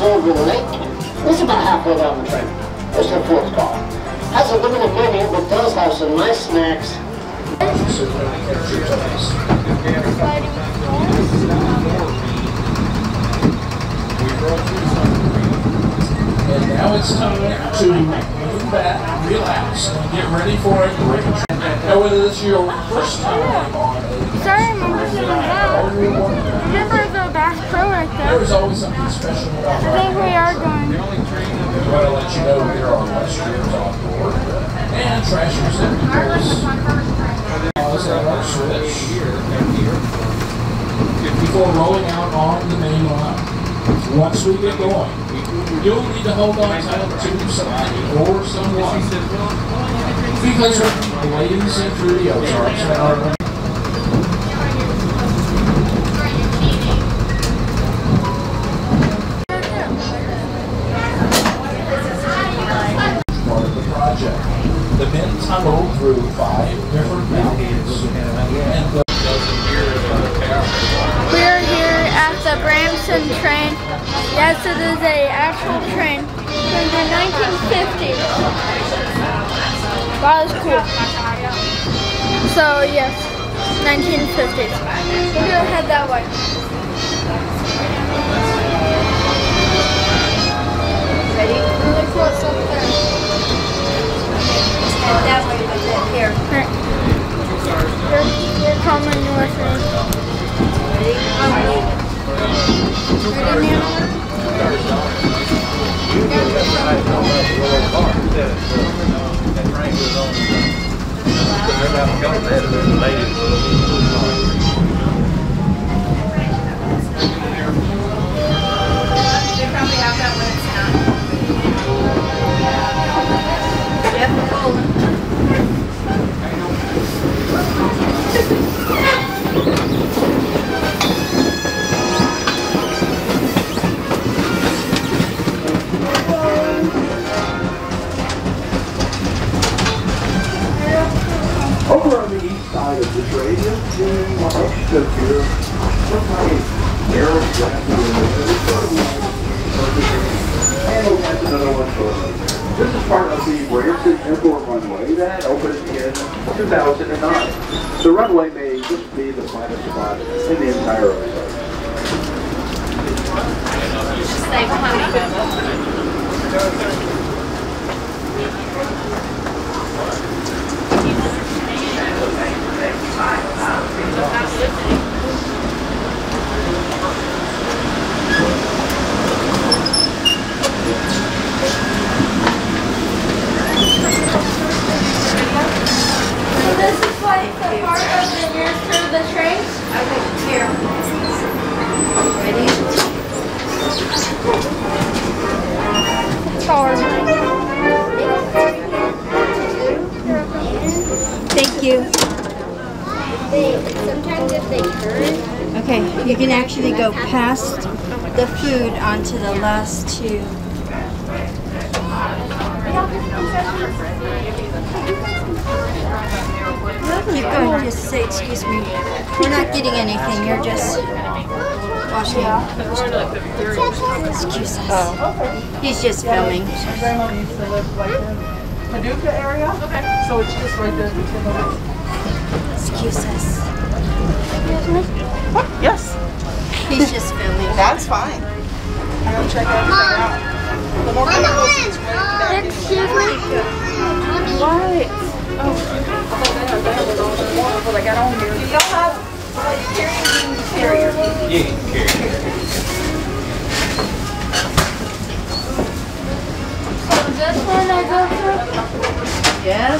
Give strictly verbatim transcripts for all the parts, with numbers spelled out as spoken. served with a link. This is about halfway down the train. This is a fourth call. Has a limited menu, but does have some nice snacks. And now it's time to move back, relax, and get ready for it. Now, whether this is your first time on it. Sorry, I remember seeing that. Remember the Bass Pro right there? There's always something special about it. I think we are going. We want to let you know there are restrooms on board and trash receptacles. Before rolling out on the main line. Once we get going, you'll need to hold on tight to somebody or someone, because ladies and videos are our part of the project. The men tunnel through five different mountains and the the Bramson train. Yes, it is an actual train from the nineteen fifties. Wow, that's cool. So, yes, nineteen fifties. We're gonna head that way. Ready? Really close up there. And that way, like that, here. Here. You're coming with me. Ready? This is part of the Branson Airport runway that opened in two thousand nine. The runway may just be the finest spot in the entire airport. Okay, you can actually go past the food onto the last two. You can just say, excuse me, we're not getting anything, you're just washing out. Excuse us. He's just filming. Paducah area? Okay. So it's just right there. Excuse us. What? Yes. He's just filming. That's fine. I don't check everything out. The more people, it's really excuse me. What? Oh. Oh, I got on here. Do y'all have a carrier? Yeah, carrier. So this one I go through? Yeah.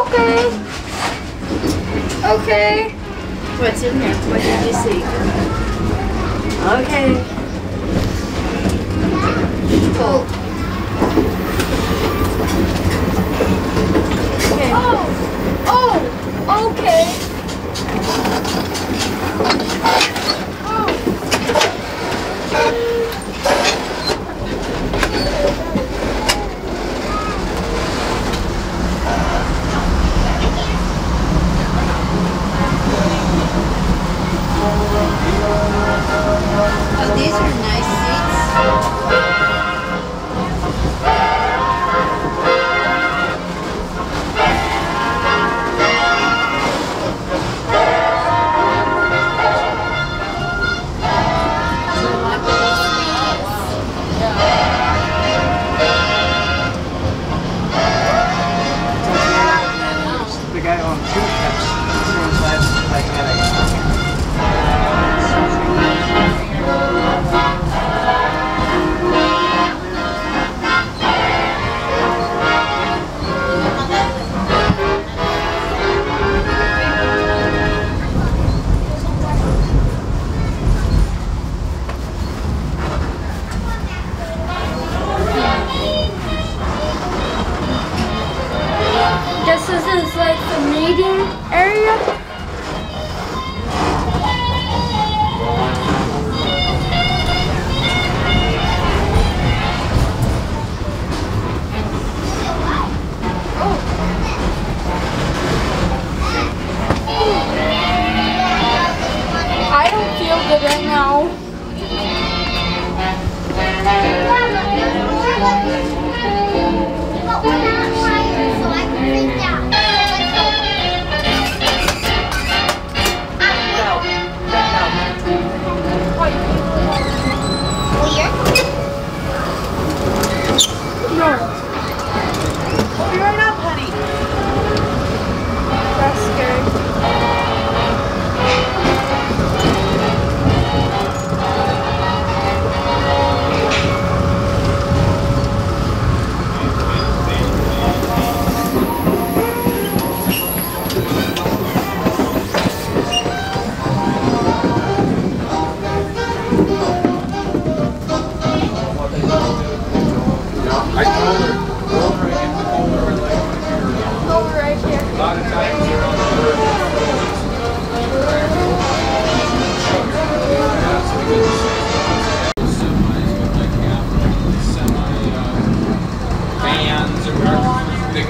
Okay. Okay. What's in there? What did you see? Okay. Cool. Okay. Oh! Oh! Okay! These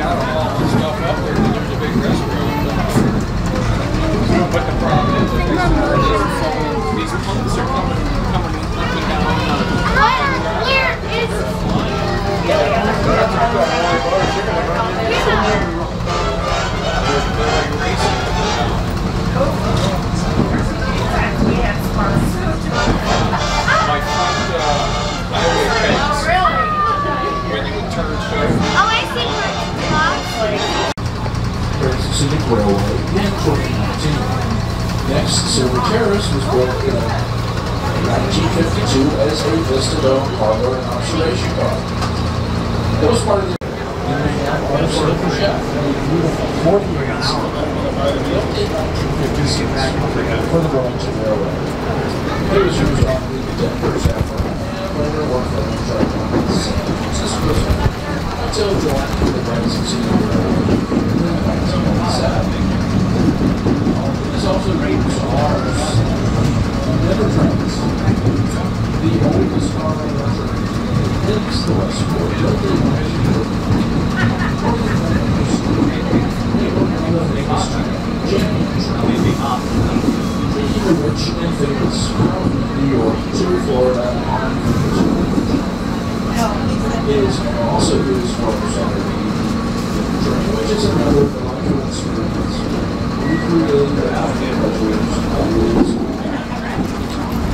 got all the stuff up there, but there's a big restroom. But the problem is that these pumps are coming, coming up and down. Where is the Railway in Clinton, Virginia. Next, Silver Terrace was built in nineteen fifty-two as a Vista-owned parlor and observation car. It was part of the Birmingham Arms Circle Shaft. Built in nineteen fifty-six for the Burlington Railway. It was used on the Denver Chapel and later worked on the track on the San Francisco until joined to the Branson City Railway. It's also rated stars, never trains. The oldest car on Earth is the Westport building. The rich and famous from New York to Florida. It is also used for which is another experience. We created the Alpha Budgets on wheels.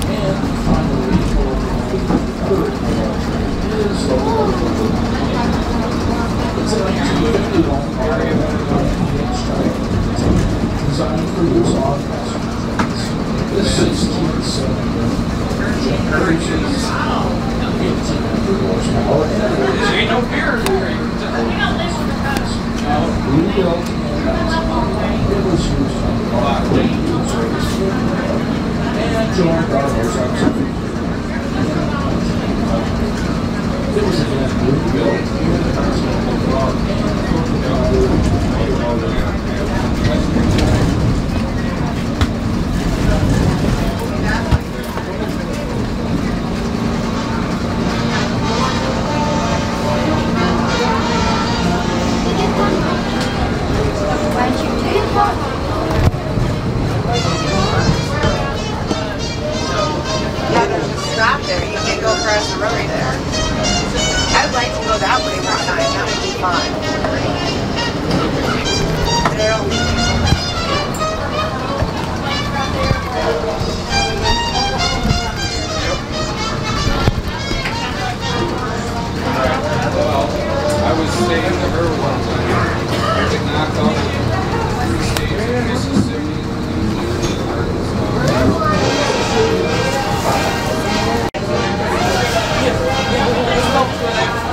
And finally, for the third train is the Locomotive. It's a nineteen fifty-one area designed for use on passenger trains. This sixteen cylinder generates eighteen hundred horsepower and it is rebuilt. It was used on the block lane and joined our motorcycle. It was again rebuilt in the Continental Block and the What? Yeah, there's a stop there. You can go across the road there. I'd like to go that way, Route nine. That would be fun. Well, I was staying to her one time. I did not go. Thank you.